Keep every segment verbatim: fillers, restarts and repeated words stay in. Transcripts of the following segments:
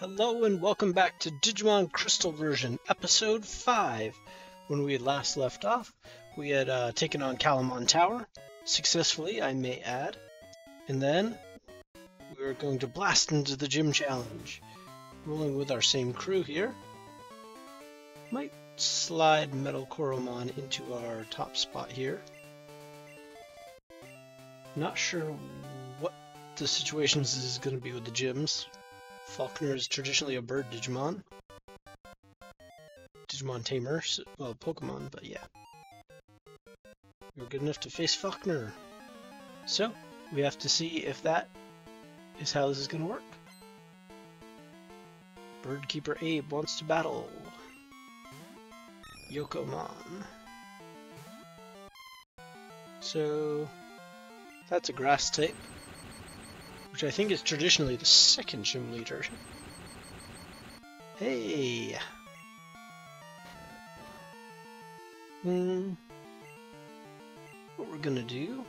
Hello and welcome back to Digimon Crystal Version, Episode five. When we last left off, we had uh, taken on Kalamon Tower, successfully, I may add. And then, we were going to blast into the gym challenge. Rolling with our same crew here. Might slide Metal Coromon into our top spot here. Not sure what the situation is going to be with the gyms. Falkner is traditionally a bird Digimon. Digimon Tamer, well, Pokemon, but yeah. We were good enough to face Falkner. So, we have to see if that is how this is going to work. Bird Keeper Abe wants to battle Yokomon. So, that's a grass type, which I think is traditionally the second gym leader. Hey! Hmm. What we're gonna do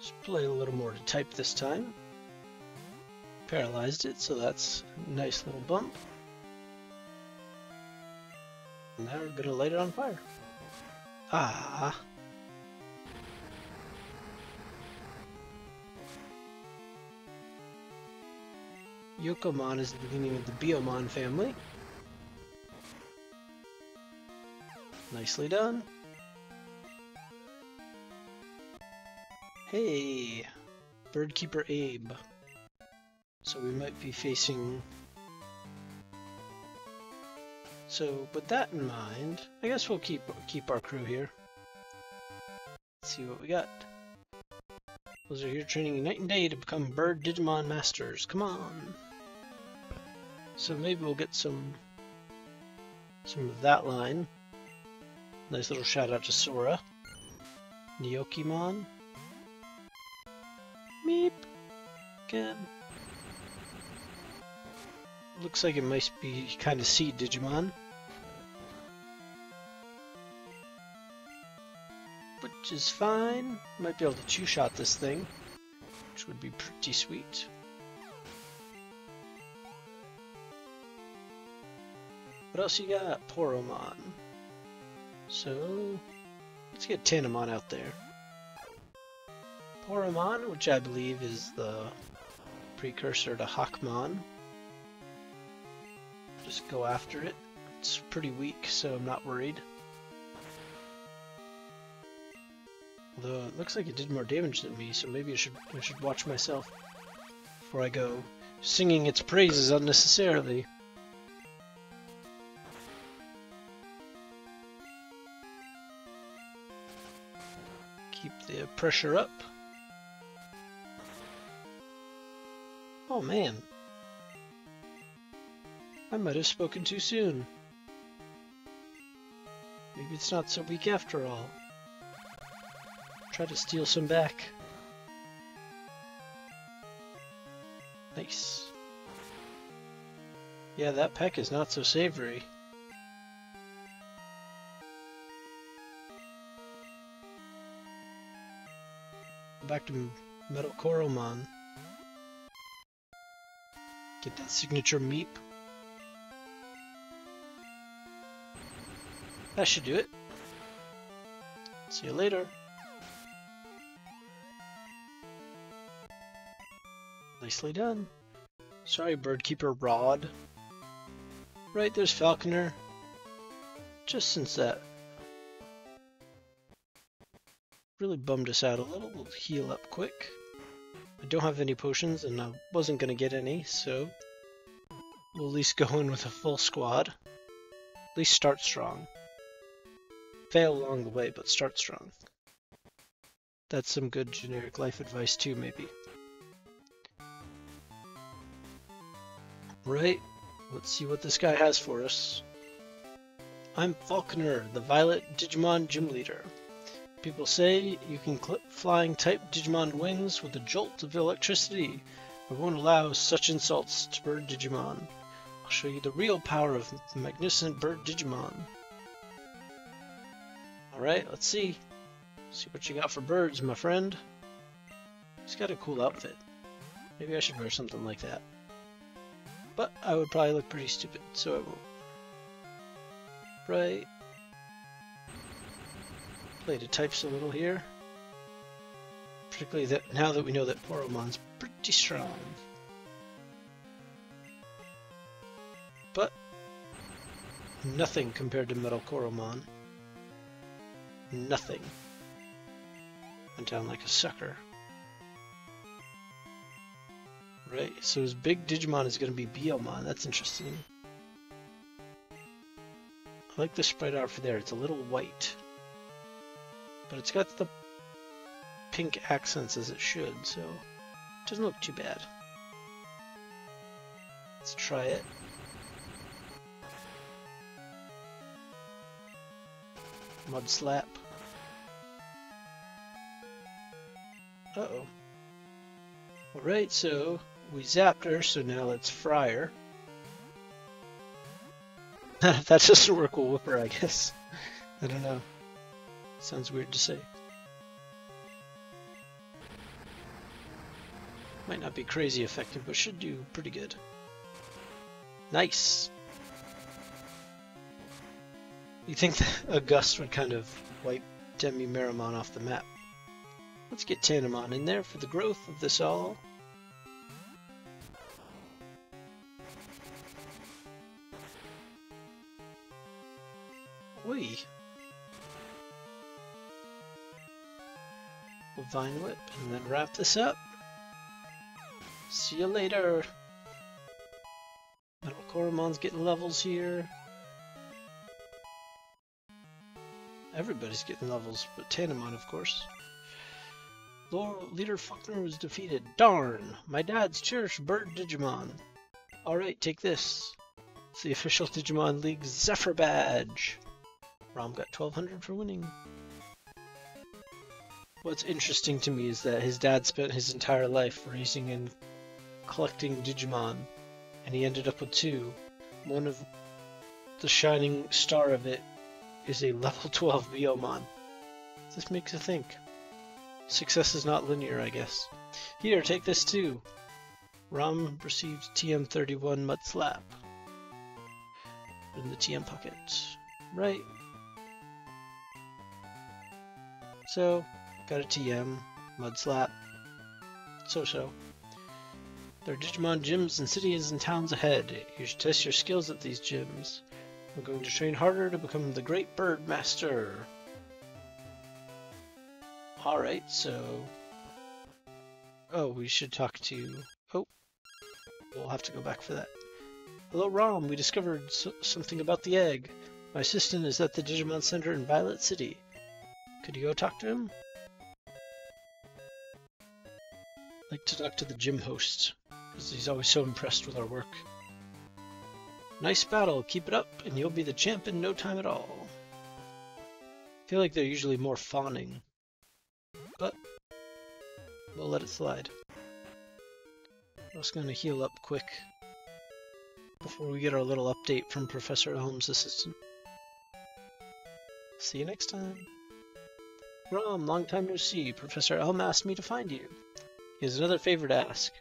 is play a little more to type this time. Paralyzed it, so that's a nice little bump. And now we're gonna light it on fire. Ah! Yokomon is the beginning of the Biyomon family. Nicely done. Hey! Bird Keeper Abe. So we might be facing... So, with that in mind, I guess we'll keep keep our crew here. Let's see what we got. Those are here training night and day to become bird Digimon masters. Come on! So maybe we'll get some some of that line. Nice little shout out to Sora. Neokimon. Meep. Again. Looks like it might be kind of sea Digimon. Which is fine. Might be able to two-shot this thing, which would be pretty sweet. What else you got? Poromon. So, let's get Tanemon out there. Poromon, which I believe is the precursor to Hawkmon. Just go after it. It's pretty weak, so I'm not worried. Although it looks like it did more damage than me, so maybe I should I should watch myself before I go singing its praises unnecessarily. Keep the pressure up. Oh man, I might have spoken too soon. Maybe it's not so weak after all. Try to steal some back. Nice. Yeah, that peck is not so savory. Back to Metal Coromon. Get that signature meep. That should do it. See you later. Nicely done. Sorry, Bird Keeper Rod. Right, there's Falkner. Just since that really bummed us out a little, we'll heal up quick. I don't have any potions, and I wasn't going to get any, so we'll at least go in with a full squad. At least start strong. Fail along the way, but start strong. That's some good generic life advice too, maybe. Right, let's see what this guy has for us. I'm Falkner, the Violet Digimon Gym Leader. People say you can clip flying type Digimon wings with a jolt of electricity. I won't allow such insults to bird Digimon. I'll show you the real power of the magnificent bird Digimon. Alright, let's see. See what you got for birds, my friend. He's got a cool outfit. Maybe I should wear something like that. But I would probably look pretty stupid, so I won't. Right. Play to types a little here. Particularly that now that we know that Poromon's pretty strong. But nothing compared to Metal Coromon. Nothing. Went down like a sucker. Right, so his big Digimon is going to be Biyomon. That's interesting. I like the sprite art for there. It's a little white. But it's got the pink accents as it should, so it doesn't look too bad. Let's try it. Mud slap. Uh-oh. Alright, so we zapped her, so now let's fry her. If that doesn't work, we'll whip her, I guess. I don't know. Sounds weird to say. Might not be crazy effective, but should do pretty good. Nice! You'd think a gust would kind of wipe DemiMeramon off the map. Let's get Tanemon in there for the growth of this all. Wee. We'll vine whip and then wrap this up. See you later. Metal Coromon's getting levels here. Everybody's getting levels, but Tanemon, of course. Lord Leader Falkner was defeated. Darn! My dad's cherished bird Digimon. Alright, take this. It's the official Digimon League Zephyr Badge. Rom got twelve hundred for winning. What's interesting to me is that his dad spent his entire life raising and collecting Digimon, and he ended up with two. One of the shining star of it is a level twelve Biyomon. This makes you think. Success is not linear, I guess. Here, take this too. Rom received T M thirty-one mud slap. In the T M pocket. Right. So, got a T M, mud slap. So-so. There are Digimon gyms in cities and towns ahead. You should test your skills at these gyms. I'm going to train harder to become the Great Bird Master. Alright, so... Oh, we should talk to... Oh, we'll have to go back for that. Hello, Rom. We discovered so something about the egg. My assistant is at the Digimon Center in Violet City. Could you go talk to him? I'd like to talk to the gym host, because he's always so impressed with our work. Nice battle. Keep it up, and you'll be the champ in no time at all. I feel like they're usually more fawning. But we'll let it slide. I'm just going to heal up quick before we get our little update from Professor Elm's assistant. See you next time. Rom, long time no see. Professor Elm asked me to find you. He has another favor to ask.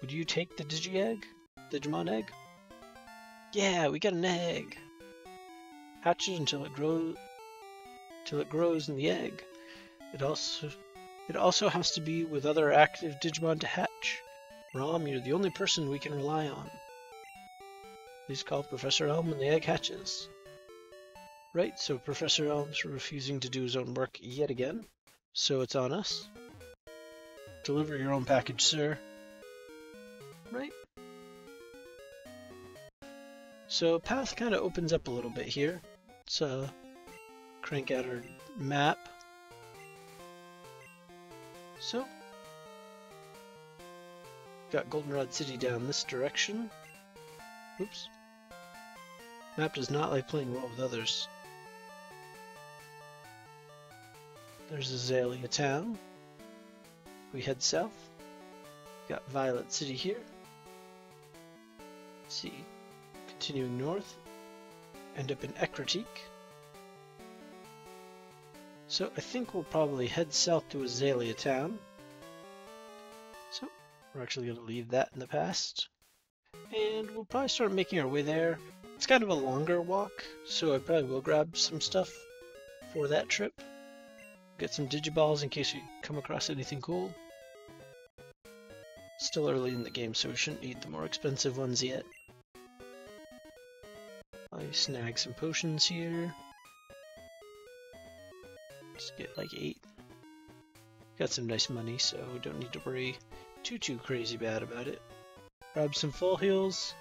Would you take the Digi-Egg? Digimon egg? Yeah, we got an egg. Hatch it until it grows, till it grows in the egg. It also, it also has to be with other active Digimon to hatch. Rom, you're the only person we can rely on. Please call Professor Elm when the egg hatches. Right, so Professor Elm's refusing to do his own work yet again, so it's on us. Deliver your own package, sir. Right. So path kind of opens up a little bit here. Let's uh, crank out our map. So, got Goldenrod City down this direction. Oops. Map does not like playing well with others. There's Azalea Town. We head south. Got Violet City here. Let's see, continuing north, end up in Ecruteak. So I think we'll probably head south to Azalea Town. So we're actually going to leave that in the past. and we'll probably start making our way there. It's kind of a longer walk, so I probably will grab some stuff for that trip. Get some Digiballs in case we come across anything cool. Still early in the game, so we shouldn't need the more expensive ones yet. I snag some potions here. Just get like eight. Got some nice money, so don't need to worry too too crazy bad about it. Grab some full heals.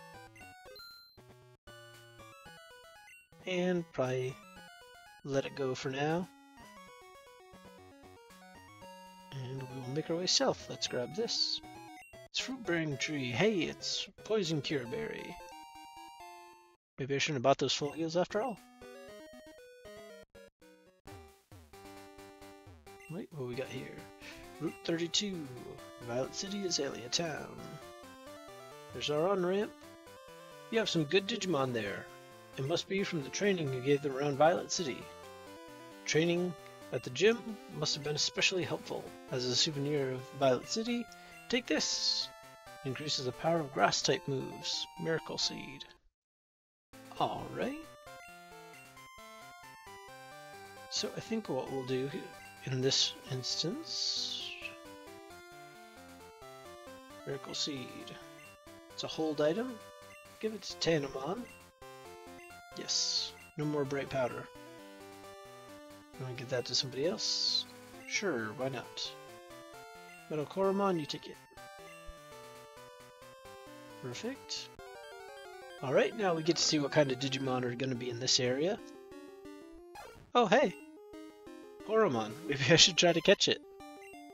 And probably let it go for now. And we'll make our way south. Let's grab this. It's fruit-bearing tree. Hey, it's poison cure berry. Maybe I shouldn't have bought those full heals after all. Wait, what we got here? Route thirty-two, Violet City, Azalea Town. There's our on-ramp. You have some good Digimon there. It must be from the training you gave them around Violet City. Training at the gym must have been especially helpful. As a souvenir of Violet City, take this! It increases the power of grass-type moves. Miracle Seed. Alright. So I think what we'll do in this instance... Miracle Seed. It's a hold item. Give it to Tanemon. Yes, no more bright powder. I'm gonna give that to somebody else. Sure, why not? Metal Coromon, you take it. Perfect. Alright, now we get to see what kind of Digimon are gonna be in this area. Oh, hey! Poromon, maybe I should try to catch it,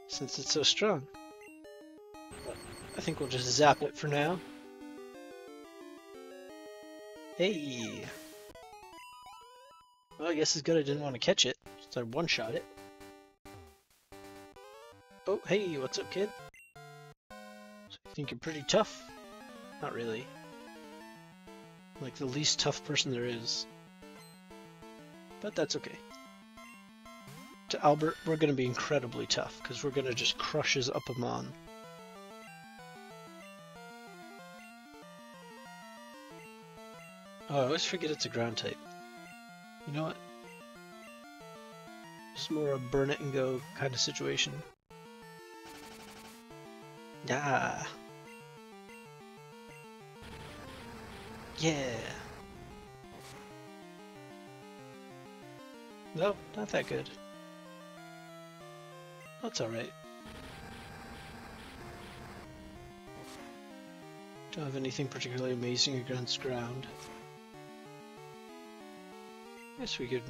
since it's so strong. But I think we'll just zap it for now. Hey! Well, I guess it's good I didn't want to catch it, so I one-shot it. Oh, hey, what's up, kid? So you think you're pretty tough? Not really. I'm like the least tough person there is. But that's okay. To Albert, we're going to be incredibly tough, because we're going to just crush his Upamon. Oh, I always forget it's a ground type. You know what? It's more a burn it and go kind of situation. Yeah. Yeah. No, not that good. That's alright. Don't have anything particularly amazing against ground. Guess we could.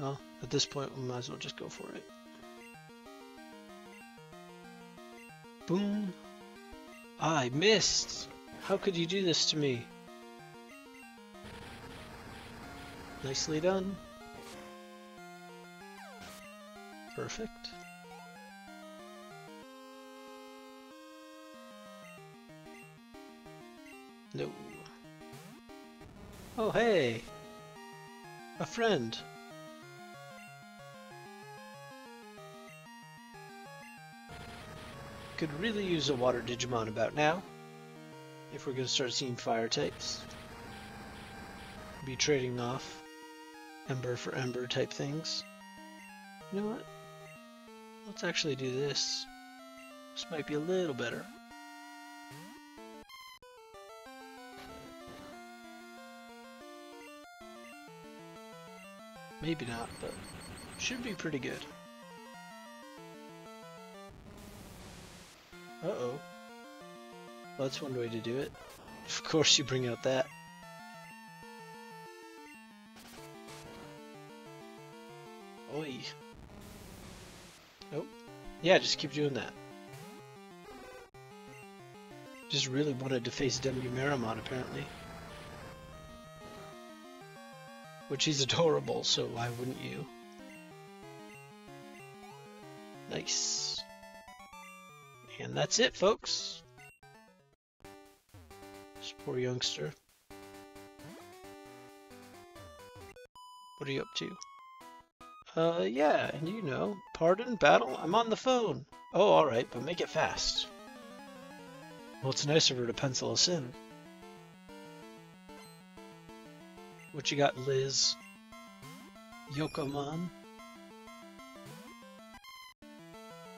Well, at this point we might as well just go for it. Boom! I missed! How could you do this to me? Nicely done. Perfect. No. Oh hey! A friend! Could really use a water Digimon about now, if we're going to start seeing fire types. Be trading off ember for ember type things. You know what? Let's actually do this. This might be a little better. Maybe not, but should be pretty good. Uh-oh. Well, that's one way to do it. Of course you bring out that. Oi. Nope. Yeah, just keep doing that. Just really wanted to face DemiMeramon, apparently. Which he's adorable, so why wouldn't you? Nice. And that's it, folks. This poor youngster. What are you up to? Uh, yeah, and you know, pardon, battle, I'm on the phone. Oh, alright, but make it fast. Well, it's nice of her to pencil us in. What you got, Liz? Yokomon?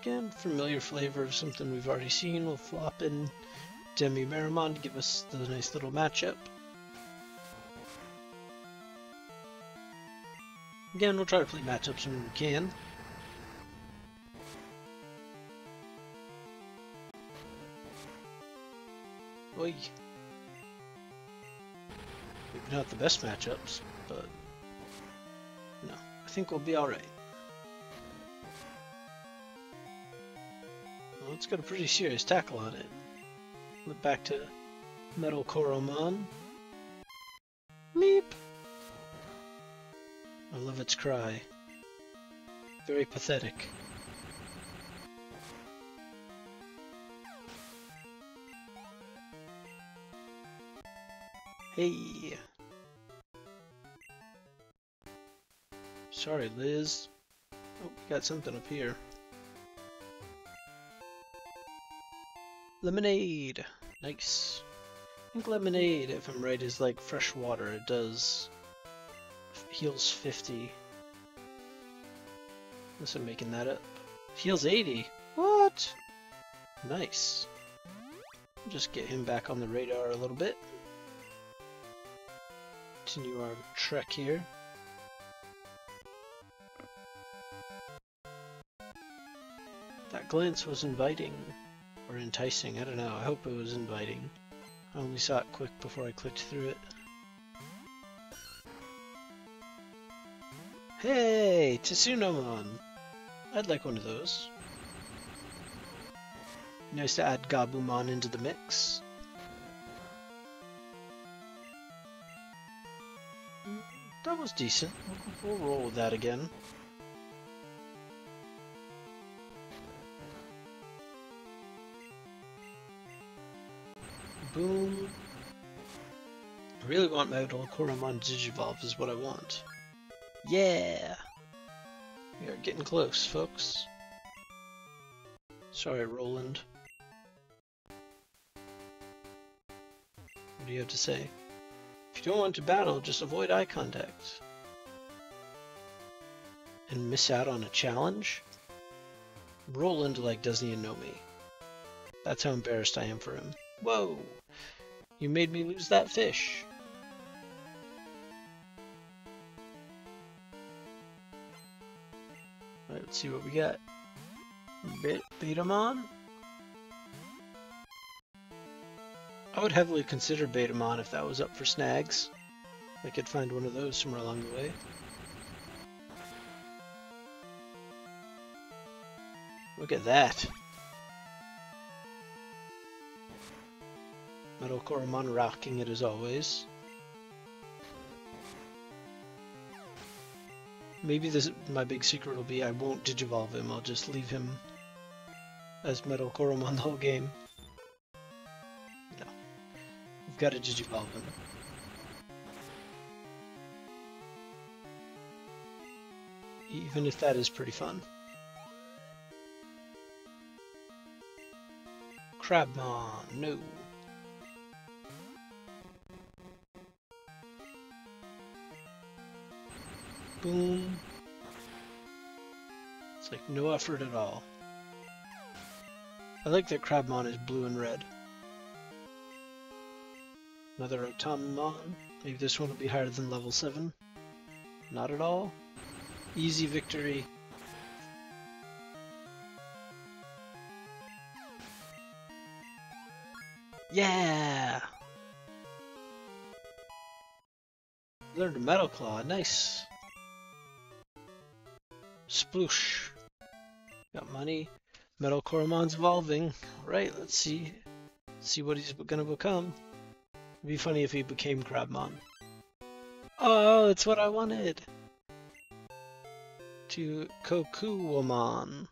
Again, familiar flavor of something we've already seen. We'll flop in DemiMeramon to give us the nice little matchup. Again, we'll try to play matchups when we can. Oy. Maybe not the best matchups, but no, I think we'll be alright. Well, it's got a pretty serious tackle on it. Look back to Metal Coromon. Meep! I love its cry. Very pathetic. Hey! Sorry, Liz. Oh, we got something up here. Lemonade! Nice. I think lemonade, if I'm right, is like fresh water. It does... heals fifty. Unless I'm making that up. Heals eighty! What? Nice. Just get him back on the radar a little bit. Continue our trek here. That glance was inviting, or enticing, I don't know, I hope it was inviting. I only saw it quick before I clicked through it. Hey, Tsunomon! I'd like one of those. Nice to add Gabumon into the mix. That was decent. We'll roll with that again. Boom. I really want my old Coromon Digivolve is what I want. Yeah! We are getting close, folks. Sorry, Roland. What do you have to say? If you don't want to battle, just avoid eye contact. And miss out on a challenge? Roland, like, doesn't even know me. That's how embarrassed I am for him. Whoa! You made me lose that fish! Alright, let's see what we got. Betamon? I would heavily consider Betamon if that was up for snags. I could find one of those somewhere along the way. Look at that! Metal Coromon rocking it as always. Maybe this my big secret will be I won't digivolve him, I'll just leave him as Metal Coromon the whole game. Gotta digivolve him. Even if that is pretty fun. Crabmon, no. Boom. It's like no effort at all. I like that Crabmon is blue and red. Another Upamon. Maybe this one will be higher than level seven. Not at all. Easy victory. Yeah! Learned a Metal Claw. Nice. Sploosh. Got money. Metal Coromon's evolving. Alright, let's see. See what he's gonna become. It'd be funny if he became Crabmon. Oh, it's what I wanted! To Kokuomon.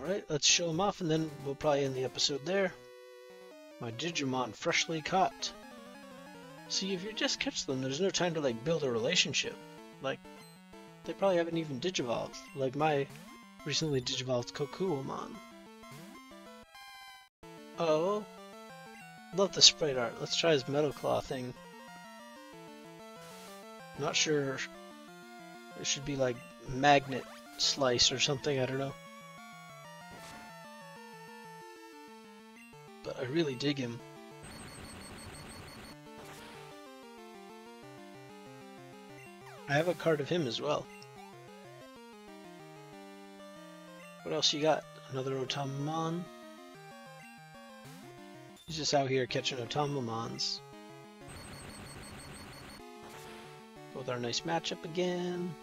Alright, let's show him off and then we'll probably end the episode there. My Digimon freshly caught. See, if you just catch them, there's no time to, like, build a relationship. Like, they probably haven't even digivolved. Like my recently digivolved Kokuomon. Oh. Love the sprite art. Let's try his Metal Claw thing. Not sure. It should be like Magnet Slice or something, I don't know. But I really dig him. I have a card of him as well. What else you got? Another Otamamon? He's just out here catching Otamamons. With our nice matchup again.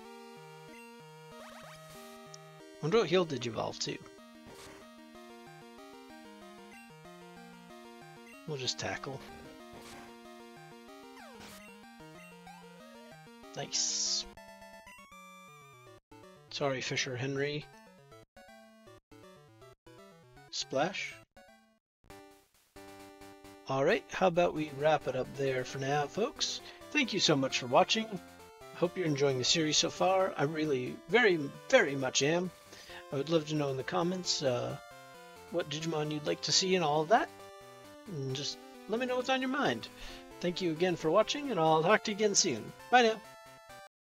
Wonder what he'll digivolve to. We'll just tackle. Nice. Sorry, Fisher Henry. Splash. Alright, how about we wrap it up there for now, folks? Thank you so much for watching. I hope you're enjoying the series so far. I really, very, very much am. I would love to know in the comments uh, what Digimon you'd like to see and all of that. And just let me know what's on your mind. Thank you again for watching, and I'll talk to you again soon. Bye now.